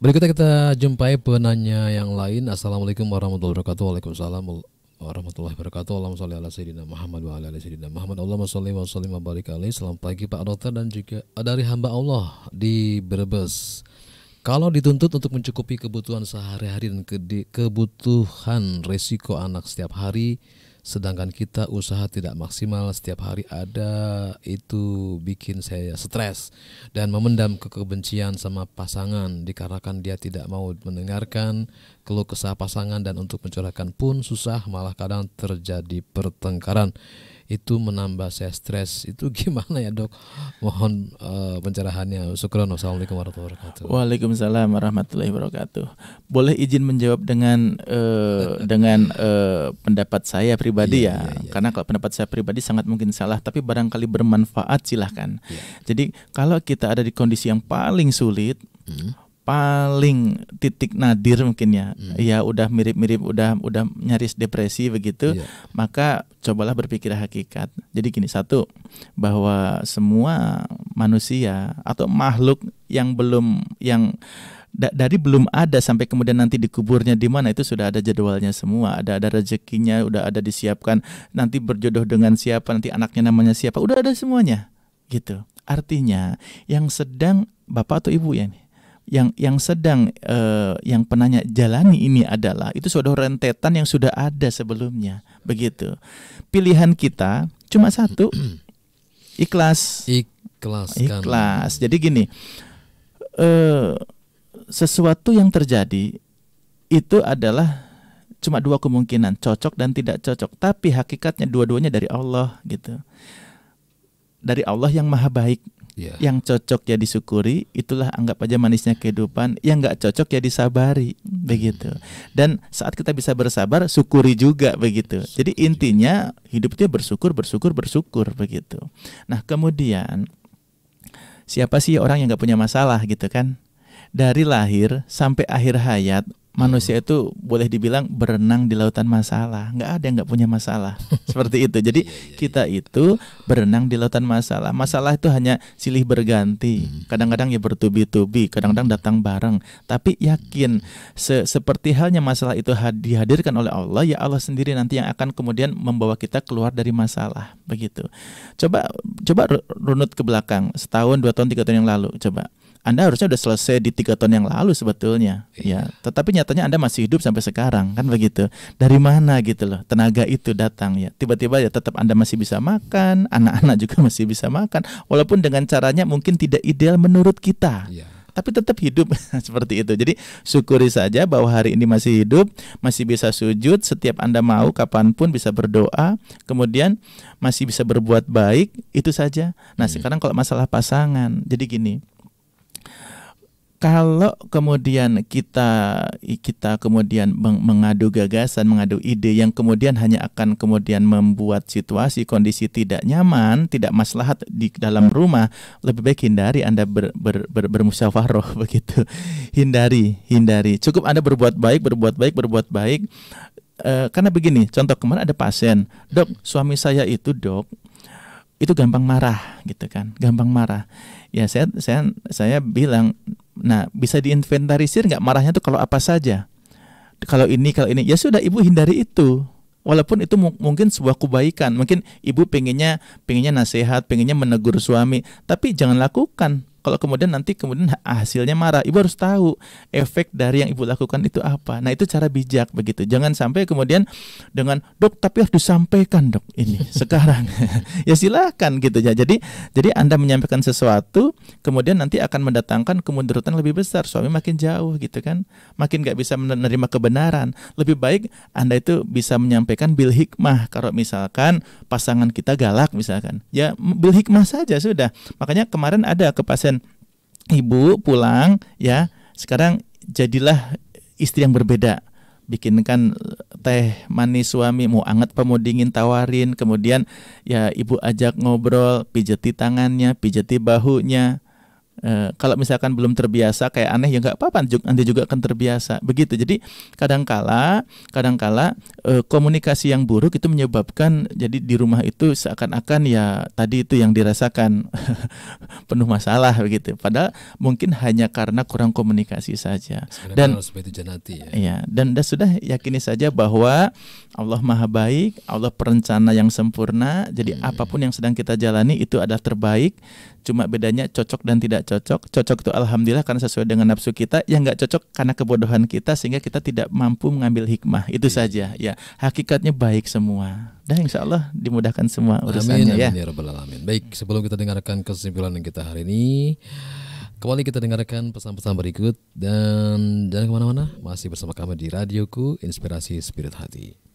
Berikutnya kita jumpai penanya yang lain. Assalamualaikum warahmatullahi wabarakatuh. Waalaikumsalam warahmatullahi wabarakatuh. Allahumma sholli ala sayyidina Muhammad wa ala ali sayyidina Muhammad. Allahumma sholli wa sallim wa barik alaihi. Selamat pagi Pak Dokter dan juga dari hamba Allah di Brebes. Kalau dituntut untuk mencukupi kebutuhan sehari-hari dan kebutuhan resiko anak setiap hari, sedangkan kita usaha tidak maksimal setiap hari ada, itu bikin saya stres dan memendam kebencian sama pasangan dikarenakan dia tidak mau mendengarkan keluh kesah pasangan, dan untuk mencurahkan pun susah, malah kadang terjadi pertengkaran. Itu menambah saya stres. Itu gimana ya dok? Mohon pencerahannya. Syukran. Assalamualaikum warahmatullahi wabarakatuh. Waalaikumsalam warahmatullahi wabarakatuh. Boleh izin menjawab dengan pendapat saya pribadi ya. Karena kalau pendapat saya pribadi sangat mungkin salah, tapi barangkali bermanfaat, silahkan. Jadi kalau kita ada di kondisi yang paling sulit, paling titik nadir mungkin ya, ya udah mirip-mirip, udah nyaris depresi begitu, maka cobalah berpikir hakikat. Jadi gini, satu, bahwa semua manusia atau makhluk yang belum, yang dari belum ada sampai kemudian nanti dikuburnya di mana, itu sudah ada jadwalnya semua, ada rezekinya, udah ada disiapkan, nanti berjodoh dengan siapa, nanti anaknya namanya siapa, udah ada semuanya gitu. Artinya yang sedang bapak atau ibu ya nih, yang penanya jalani ini adalah itu sudah rentetan yang sudah ada sebelumnya begitu. Pilihan kita cuma satu, ikhlas. Jadi gini, sesuatu yang terjadi itu adalah cuma dua kemungkinan, cocok dan tidak cocok, tapi hakikatnya dua-duanya dari Allah gitu, dari Allah yang maha baik. Yang cocok ya disyukuri, itulah anggap aja manisnya kehidupan. Yang nggak cocok ya disabari begitu. Dan saat kita bisa bersabar, syukuri juga begitu. Jadi intinya hidup itu bersyukur begitu. Nah kemudian, siapa sih orang yang nggak punya masalah gitu kan? Dari lahir sampai akhir hayat, manusia itu boleh dibilang berenang di lautan masalah. Nggak ada yang nggak punya masalah. Seperti itu. Jadi kita itu berenang di lautan masalah. Masalah itu hanya silih berganti. Kadang-kadang ya bertubi-tubi, kadang-kadang datang bareng. Tapi yakin, seperti halnya masalah itu dihadirkan oleh Allah, ya Allah sendiri nanti yang akan kemudian membawa kita keluar dari masalah. Begitu. Coba runut ke belakang, setahun, 2 tahun, 3 tahun yang lalu. Coba. Anda harusnya sudah selesai di 3 tahun yang lalu sebetulnya, ya. Tetapi nyatanya Anda masih hidup sampai sekarang, kan begitu? Dari mana gitu loh? Tenaga itu datang ya. Tiba-tiba ya tetap Anda masih bisa makan, anak-anak juga masih bisa makan, walaupun dengan caranya mungkin tidak ideal menurut kita. Tapi tetap hidup seperti itu. Jadi syukuri saja bahwa hari ini masih hidup, masih bisa sujud setiap Anda mau, kapanpun bisa berdoa, kemudian masih bisa berbuat baik, itu saja. Nah sekarang kalau masalah pasangan, jadi gini. Kalau kemudian kita kemudian mengadu gagasan, mengadu ide yang kemudian hanya akan kemudian membuat situasi kondisi tidak nyaman, tidak maslahat di dalam rumah, lebih baik hindari. Anda bermusyawarah begitu. Hindari. Cukup Anda berbuat baik. Karena begini, contoh kemarin ada pasien, "Dok, suami saya itu, Dok, itu gampang marah gitu kan, gampang marah." Ya saya bilang, nah bisa diinventarisir nggak marahnya tuh, kalau apa saja, kalau ini, ya sudah ibu hindari itu. Walaupun itu mungkin sebuah kebaikan, mungkin ibu pengennya nasihat, pengennya menegur suami, tapi jangan lakukan. Kalau kemudian hasilnya marah, ibu harus tahu efek dari yang ibu lakukan itu apa. Nah itu cara bijak begitu. Jangan sampai kemudian dengan, "Dok tapi harus disampaikan Dok ini sekarang." Ya silahkan gitu ya. Jadi Anda menyampaikan sesuatu, kemudian nanti akan mendatangkan kemunduran lebih besar. Suami makin jauh gitu kan, makin gak bisa menerima kebenaran. Lebih baik Anda itu bisa menyampaikan bil hikmah. Kalau misalkan pasangan kita galak misalkan, ya bil hikmah saja sudah. Makanya kemarin ada ke pasien, ibu pulang ya, sekarang jadilah istri yang berbeda, bikinkan teh manis suami, mau anget apa mau dingin tawarin, kemudian ya ibu ajak ngobrol, pijeti tangannya, pijeti bahunya, Kalau misalkan belum terbiasa kayak aneh ya nggak apa-apa, nanti juga akan terbiasa begitu. Jadi kadangkala komunikasi yang buruk itu menyebabkan jadi di rumah itu seakan-akan ya tadi itu yang dirasakan penuh masalah begitu. Padahal mungkin hanya karena kurang komunikasi saja. Dan dan sudah yakini saja bahwa Allah Maha Baik, Allah perencana yang sempurna. Jadi apapun yang sedang kita jalani itu adalah terbaik. Cuma bedanya cocok dan tidak cocok. Cocok itu alhamdulillah karena sesuai dengan nafsu kita. Yang nggak cocok karena kebodohan kita sehingga kita tidak mampu mengambil hikmah. Itu saja. Ya, hakikatnya baik semua. Dan insya Allah dimudahkan semua urusannya. Amin, amin, ya Rabbal Alamin. Baik, sebelum kita dengarkan kesimpulan kita hari ini, kembali kita dengarkan pesan-pesan berikut. Dan jangan kemana-mana. Masih bersama kami di Radioku Inspirasi Spirit Hati.